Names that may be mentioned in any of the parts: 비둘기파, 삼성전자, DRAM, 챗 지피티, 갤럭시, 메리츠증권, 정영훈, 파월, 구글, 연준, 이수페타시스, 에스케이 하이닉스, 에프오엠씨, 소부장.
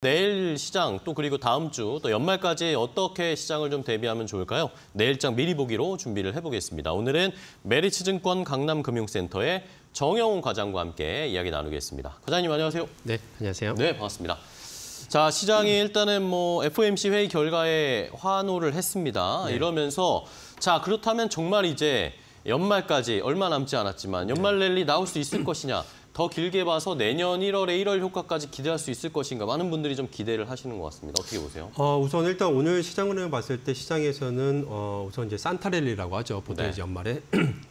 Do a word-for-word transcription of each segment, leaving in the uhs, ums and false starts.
내일 시장 또 그리고 다음 주 또 연말까지 어떻게 시장을 좀 대비하면 좋을까요? 내일장 미리 보기로 준비를 해보겠습니다. 오늘은 메리츠증권 강남금융센터의 정영훈 과장과 함께 이야기 나누겠습니다. 과장님 안녕하세요. 네, 안녕하세요. 네, 반갑습니다. 자, 시장이 일단은 뭐 에프오엠씨 회의 결과에 환호를 했습니다. 네. 이러면서 자 그렇다면 정말 이제 연말까지 얼마 남지 않았지만 연말 랠리 나올 수 있을 것이냐. 더 길게 봐서 내년 일월에 일월 효과까지 기대할 수 있을 것인가 많은 분들이 좀 기대를 하시는 것 같습니다. 어떻게 보세요? 어, 우선 일단 오늘 시장 흐름을 봤을 때 시장에서는 어, 우선 이제 산타랠리라고 하죠. 보통 네. 이제 연말에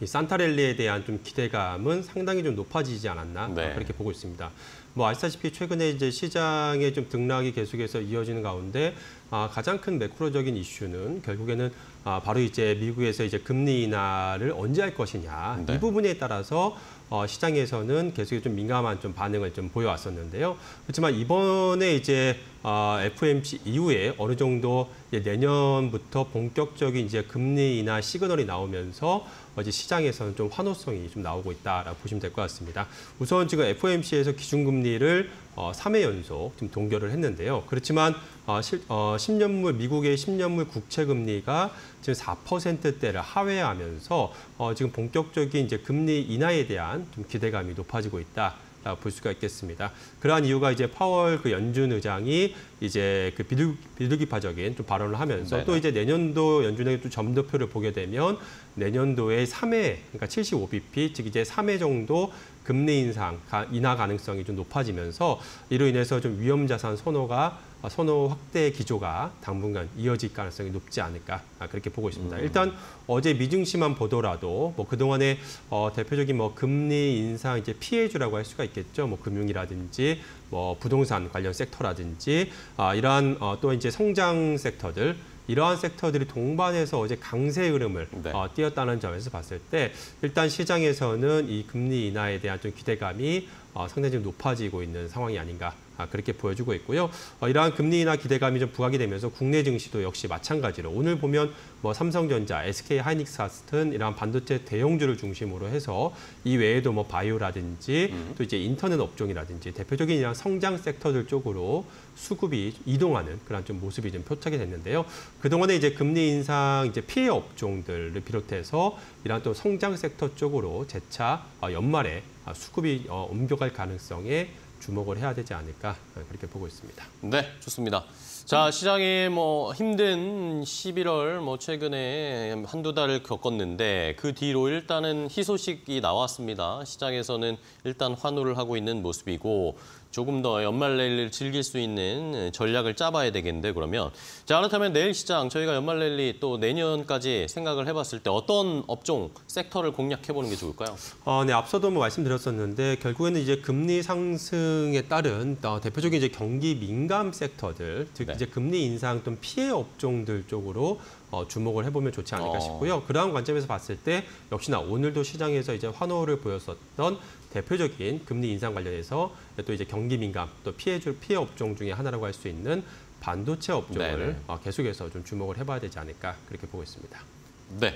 이 산타랠리에 대한 좀 기대감은 상당히 좀 높아지지 않았나 네. 그렇게 보고 있습니다. 뭐 아시다시피 최근에 이제 시장의 좀 등락이 계속해서 이어지는 가운데 아, 가장 큰 매크로적인 이슈는 결국에는 아, 바로 이제 미국에서 이제 금리 인하를 언제 할 것이냐 네. 이 부분에 따라서. 어, 시장에서는 계속 좀 민감한 좀 반응을 좀 보여왔었는데요. 그렇지만 이번에 이제 어, 에프오엠씨 이후에 어느 정도 이제 내년부터 본격적인 이제 금리 인하 시그널이 나오면서 어, 이제 시장에서는 좀 환호성이 좀 나오고 있다라고 보시면 될 것 같습니다. 우선 지금 에프오엠씨에서 기준금리를 어, 삼 회 연속 좀 동결을 했는데요. 그렇지만 어, 실, 어, 십 년물 미국의 십 년물 국채금리가 지금 사 퍼센트대를 하회하면서 어, 지금 본격적인 이제 금리 인하에 대한 좀 기대감이 높아지고 있다. 볼 수가 있겠습니다. 그러한 이유가 이제 파월 그 연준 의장이 이제 그 비둘, 비둘기파적인 좀 발언을 하면서 네네. 또 이제 내년도 연준의 또 점도표를 보게 되면 내년도에 삼 회, 그러니까 칠십오 비피, 즉 이제 삼 회 정도 금리 인상, 인하 가능성이 좀 높아지면서 이로 인해서 좀 위험자산 선호가 선호 확대 기조가 당분간 이어질 가능성이 높지 않을까 그렇게 보고 있습니다. 음. 일단 어제 미증시만 보더라도 뭐 그동안에 어, 대표적인 뭐 금리 인상 이제 피해주라고 할 수가 있겠죠. 뭐 금융이라든지 뭐 부동산 관련 섹터라든지 아, 이러한 어, 또 이제 성장 섹터들 이러한 섹터들이 동반해서 어제 강세 흐름을 네. 어, 띄었다는 점에서 봤을 때 일단 시장에서는 이 금리 인하에 대한 좀 기대감이 어, 상당히 좀 높아지고 있는 상황이 아닌가. 아, 그렇게 보여주고 있고요. 어, 이러한 금리 인하 기대감이 좀 부각이 되면서 국내 증시도 역시 마찬가지로 오늘 보면 뭐 삼성전자, 에스케이 하이닉스 같은 이러한 반도체 대형주를 중심으로 해서 이 외에도 뭐 바이오라든지 음. 또 이제 인터넷 업종이라든지 대표적인 이런 성장 섹터들 쪽으로 수급이 이동하는 그런 좀 모습이 좀 표착이 됐는데요. 그동안에 이제 금리 인상 이제 피해 업종들을 비롯해서 이러한 또 성장 섹터 쪽으로 재차 연말에 수급이 옮겨갈 가능성에 주목을 해야 되지 않을까 그렇게 보고 있습니다. 네, 좋습니다. 자, 시장이 뭐 힘든 십일월 뭐 최근에 한두 달을 겪었는데 그 뒤로 일단은 희소식이 나왔습니다. 시장에서는 일단 환호를 하고 있는 모습이고 조금 더 연말 랠리를 즐길 수 있는 전략을 짜봐야 되겠는데 그러면 자, 그렇다면 내일 시장 저희가 연말 랠리 또 내년까지 생각을 해봤을 때 어떤 업종, 섹터를 공략해보는 게 좋을까요? 어, 네, 앞서도 뭐 말씀드렸었는데 결국에는 이제 금리 상승에 따른 어, 대표적인 이제 경기 민감 섹터들, 즉 네. 이제 금리 인상 또는 피해 업종들 쪽으로 어, 주목을 해보면 좋지 않을까 싶고요. 어... 그러한 관점에서 봤을 때 역시나 오늘도 시장에서 이제 환호를 보였었던 대표적인 금리 인상 관련해서 또 이제 경기 민감, 또 피해줄 피해 업종 중에 하나라고 할 수 있는 반도체 업종을 어, 계속해서 좀 주목을 해봐야 되지 않을까 그렇게 보고 있습니다. 네.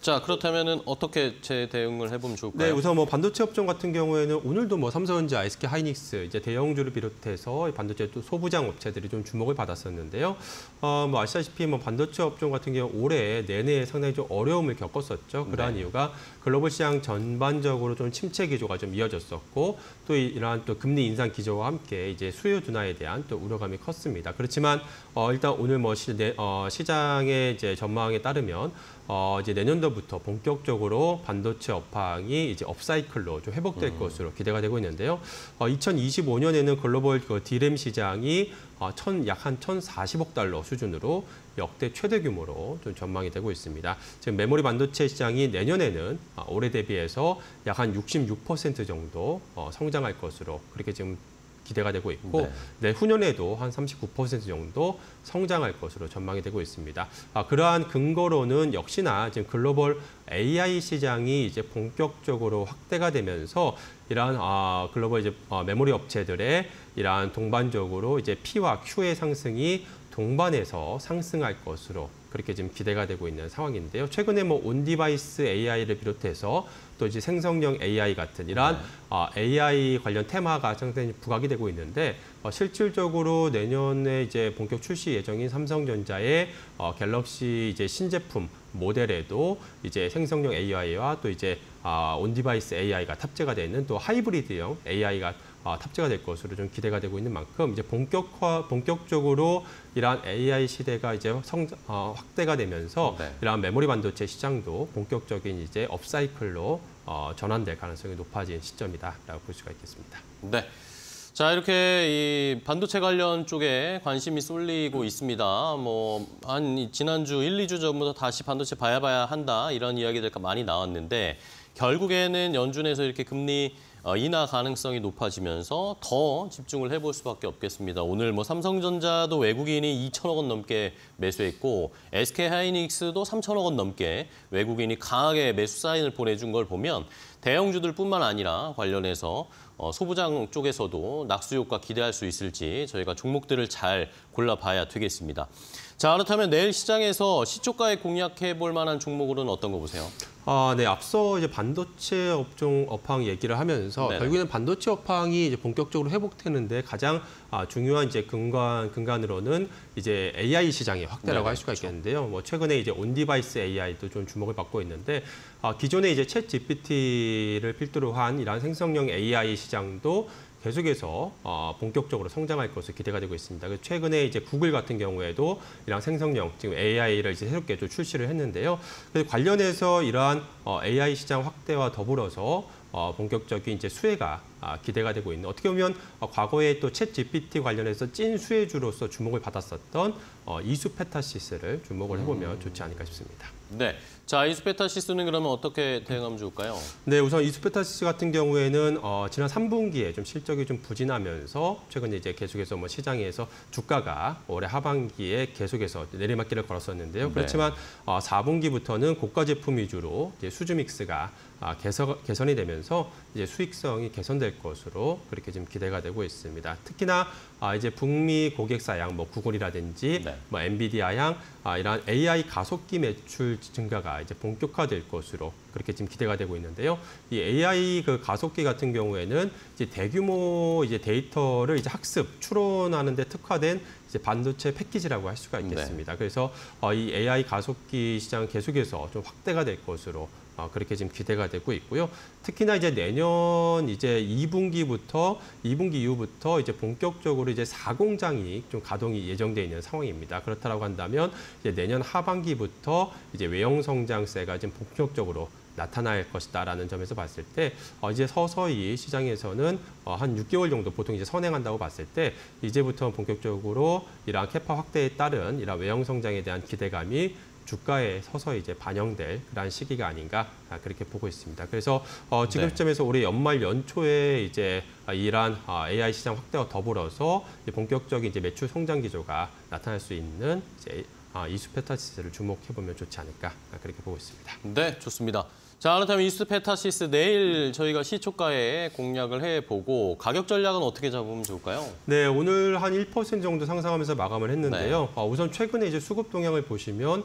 자, 그렇다면은 어떻게 제 대응을 해보면 좋을까요? 네, 우선 뭐 반도체 업종 같은 경우에는 오늘도 뭐 삼성전자, 에스케이 하이닉스 이제 대형주를 비롯해서 반도체 또 소부장 업체들이 좀 주목을 받았었는데요. 어, 뭐 아시다시피 뭐 반도체 업종 같은 경우 올해 내내 상당히 좀 어려움을 겪었었죠. 그러한 네. 이유가 글로벌 시장 전반적으로 좀 침체 기조가 좀 이어졌었고 또 이러한 또 금리 인상 기조와 함께 이제 수요 둔화에 대한 또 우려감이 컸습니다. 그렇지만 어, 일단 오늘 뭐 시, 내, 어, 시장의 이제 전망에 따르면 어, 이제 내년도부터 본격적으로 반도체 업황이 이제 업사이클로 좀 회복될 음. 것으로 기대가 되고 있는데요. 어, 이천이십오 년에는 글로벌 그 디램 시장이 어, 천, 약 한 천사십억 달러 수준으로 역대 최대 규모로 좀 전망이 되고 있습니다. 지금 메모리 반도체 시장이 내년에는 어, 올해 대비해서 약 한 육십육 퍼센트 정도 어, 성장할 것으로 그렇게 지금 기대가 되고 있고 네. 내후년에도 한 삼십구 퍼센트 정도 성장할 것으로 전망이 되고 있습니다. 아, 그러한 근거로는 역시나 지금 글로벌 에이아이 시장이 이제 본격적으로 확대가 되면서 이러한 아, 글로벌 이제 어, 메모리 업체들의 이러한 동반적으로 이제 P와 Q의 상승이 동반해서 상승할 것으로 그렇게 지금 기대가 되고 있는 상황인데요. 최근에 뭐 온디바이스 에이아이를 비롯해서 또 이제 생성형 에이아이 같은 이러한 네. 어, 에이아이 관련 테마가 상당히 부각이 되고 있는데 어, 실질적으로 내년에 이제 본격 출시 예정인 삼성전자의 어, 갤럭시 이제 신제품 모델에도 이제 생성형 에이아이와 또 이제 아, 온디바이스 에이아이가 탑재가 되어 있는 또 하이브리드형 에이아이가 아, 탑재가 될 것으로 좀 기대가 되고 있는 만큼 이제 본격화 본격적으로 이러한 에이아이 시대가 이제 성, 어, 확대가 되면서 네. 이러한 메모리 반도체 시장도 본격적인 이제 업사이클로 어, 전환될 가능성이 높아진 시점이다라고 볼 수가 있겠습니다. 네. 자, 이렇게 이 반도체 관련 쪽에 관심이 쏠리고 있습니다. 뭐, 한, 지난주 일, 이 주 전부터 다시 반도체 봐야 봐야 한다, 이런 이야기들 많이 나왔는데, 결국에는 연준에서 이렇게 금리 인하 가능성이 높아지면서 더 집중을 해볼 수밖에 없겠습니다. 오늘 뭐 삼성전자도 외국인이 이천억 원 넘게 매수했고 에스케이 하이닉스도 삼천억 원 넘게 외국인이 강하게 매수 사인을 보내준 걸 보면 대형주들뿐만 아니라 관련해서 소부장 쪽에서도 낙수 효과 기대할 수 있을지 저희가 종목들을 잘 골라봐야 되겠습니다. 자, 그렇다면 내일 시장에서 시초가에 공략해 볼 만한 종목으로는 어떤 거 보세요? 아, 네. 앞서 이제 반도체 업종 업황 얘기를 하면서 네네. 결국에는 반도체 업황이 이제 본격적으로 회복되는데 가장 아, 중요한 이제 근간 근간으로는 이제 에이아이 시장의 확대라고 네네, 할 수가 그렇죠. 있겠는데요. 뭐 최근에 이제 온디바이스 에이아이도 좀 주목을 받고 있는데 아, 기존에 이제 챗 지피티를 필두로 한 이런 생성형 에이아이 시장도 계속해서 어, 본격적으로 성장할 것으로 기대가 되고 있습니다. 최근에 이제 구글 같은 경우에도 이런 생성형 지금 에이아이를 이제 새롭게 또 출시를 했는데요. 그래서 관련해서 이러한 어, 에이아이 시장 확대와 더불어서 어, 본격적인 이제 수혜가 아, 기대가 되고 있는 어떻게 보면 어, 과거에 또 챗 지피티 관련해서 찐 수혜주로서 주목을 받았었던 어, 이수페타시스를 주목을 해보면 음. 좋지 않을까 싶습니다. 네. 자, 이수페타시스는 그러면 어떻게 대응하면 좋을까요? 네, 우선 이수페타시스 같은 경우에는 어, 지난 삼 분기에 좀 실적이 좀 부진하면서 최근에 이제 계속해서 뭐 시장에서 주가가 올해 하반기에 계속해서 내리막길을 걸었었는데요. 네. 그렇지만 어, 사 분기부터는 고가 제품 위주로 이제 수주 믹스가 아, 개선, 개선이 되면서 이제 수익성이 개선될 것으로 그렇게 지금 기대가 되고 있습니다. 특히나 아, 이제 북미 고객사양, 뭐 구글이라든지, 네. 뭐 엔비디아양 아, 이런 에이아이 가속기 매출 증가가 이제 본격화될 것으로 그렇게 지금 기대가 되고 있는데요. 이 에이아이 그 가속기 같은 경우에는 이제 대규모 이제 데이터를 이제 학습, 추론하는데 특화된 이제 반도체 패키지라고 할 수가 있겠습니다. 네. 그래서 어, 이 에이아이 가속기 시장 계속해서 좀 확대가 될 것으로. 어, 그렇게 지금 기대가 되고 있고요. 특히나 이제 내년 이제 이 분기부터 이 분기 이후부터 이제 본격적으로 이제 사 공장이 좀 가동이 예정돼 있는 상황입니다. 그렇다라고 한다면 이제 내년 하반기부터 이제 외형 성장세가 지금 본격적으로 나타날 것이다라는 점에서 봤을 때 어, 이제 서서히 시장에서는 어, 한 육 개월 정도 보통 이제 선행한다고 봤을 때 이제부터 본격적으로 이러한 캐파 확대에 따른 이러한 외형 성장에 대한 기대감이 주가에 서서히 이제 반영될 그런 시기가 아닌가 그렇게 보고 있습니다. 그래서 어, 지금 시점에서 올해 연말 연초에 이제 이러한 에이아이 시장 확대와 더불어서 이제 본격적인 이제 매출 성장 기조가 나타날 수 있는 이제 이수페타시스를 주목해보면 좋지 않을까 그렇게 보고 있습니다. 네, 좋습니다. 자, 그렇다면 이수페타시스 내일 저희가 시초가에 공략을 해보고 가격 전략은 어떻게 잡으면 좋을까요? 네, 오늘 한 일 퍼센트 정도 상승하면서 마감을 했는데요. 네. 우선 최근에 이제 수급 동향을 보시면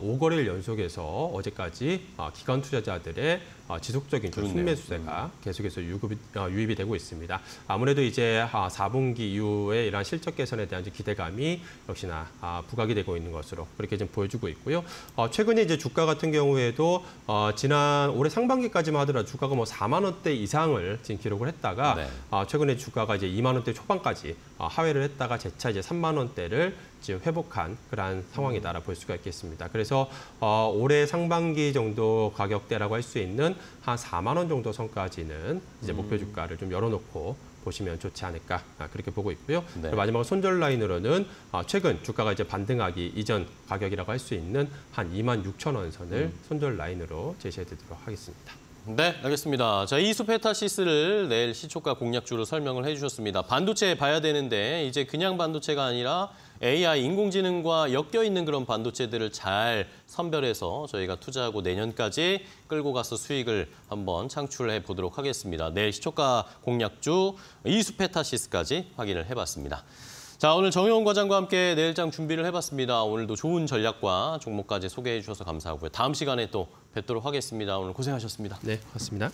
오 거래일 연속해서 어제까지 기관 투자자들의 지속적인 순매수세가 계속해서 유급이, 유입이 되고 있습니다. 아무래도 이제 사 분기 이후에 이러한 실적 개선에 대한 기대감이 역시나 부각이 되고 있는 것으로 그렇게 좀 보여주고 있고요. 최근에 이제 주가 같은 경우에도 지난 올해 상반기까지만 하더라도 주가가 뭐 사만 원대 이상을 지금 기록을 했다가 네. 최근에 주가가 이제 이만 원대 초반까지 하회를 했다가 재차 이제 삼만 원대를 지금 회복한 그러한 상황이다라 볼 수가 있겠습니다. 그래서 어, 올해 상반기 정도 가격대라고 할 수 있는 한 사만 원 정도 선까지는 이제 음. 목표 주가를 좀 열어놓고 보시면 좋지 않을까 그렇게 보고 있고요. 네. 그리고 마지막으로 손절 라인으로는 최근 주가가 이제 반등하기 이전 가격이라고 할 수 있는 한 이만 육천 원 선을 음. 손절 라인으로 제시해드리도록 하겠습니다. 네, 알겠습니다. 자, 이수페타시스를 내일 시초가 공략주로 설명을 해주셨습니다. 반도체 봐야 되는데 이제 그냥 반도체가 아니라 에이아이, 인공지능과 엮여있는 그런 반도체들을 잘 선별해서 저희가 투자하고 내년까지 끌고 가서 수익을 한번 창출해 보도록 하겠습니다. 내일 시초가 공략주 이수페타시스까지 확인을 해봤습니다. 자, 오늘 정영훈 과장과 함께 내일장 준비를 해봤습니다. 오늘도 좋은 전략과 종목까지 소개해 주셔서 감사하고요. 다음 시간에 또 뵙도록 하겠습니다. 오늘 고생하셨습니다. 네, 고맙습니다.